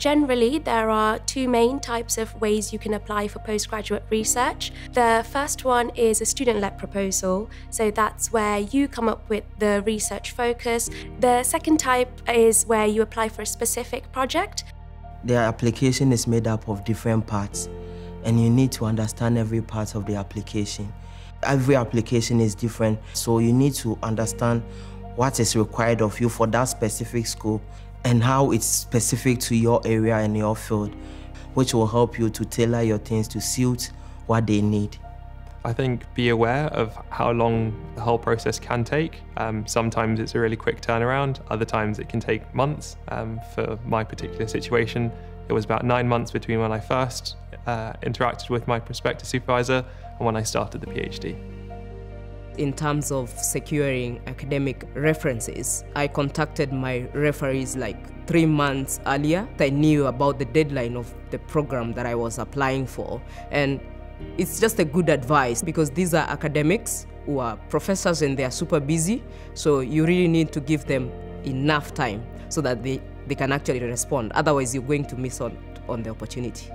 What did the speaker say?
Generally, there are two main types of ways you can apply for postgraduate research. The first one is a student-led proposal, so that's where you come up with the research focus. The second type is where you apply for a specific project. The application is made up of different parts, and you need to understand every part of the application. Every application is different, so you need to understand what is required of you for that specific scope, and how it's specific to your area and your field, which will help you to tailor your things to suit what they need. I think be aware of how long the whole process can take. Sometimes it's a really quick turnaround, other times it can take months. For my particular situation, it was about 9 months between when I first interacted with my prospective supervisor and when I started the PhD. In terms of securing academic references, I contacted my referees like 3 months earlier. I knew about the deadline of the program that I was applying for, and it's just a good advice because these are academics who are professors and they are super busy, so you really need to give them enough time so that they can actually respond. Otherwise, you're going to miss out on the opportunity.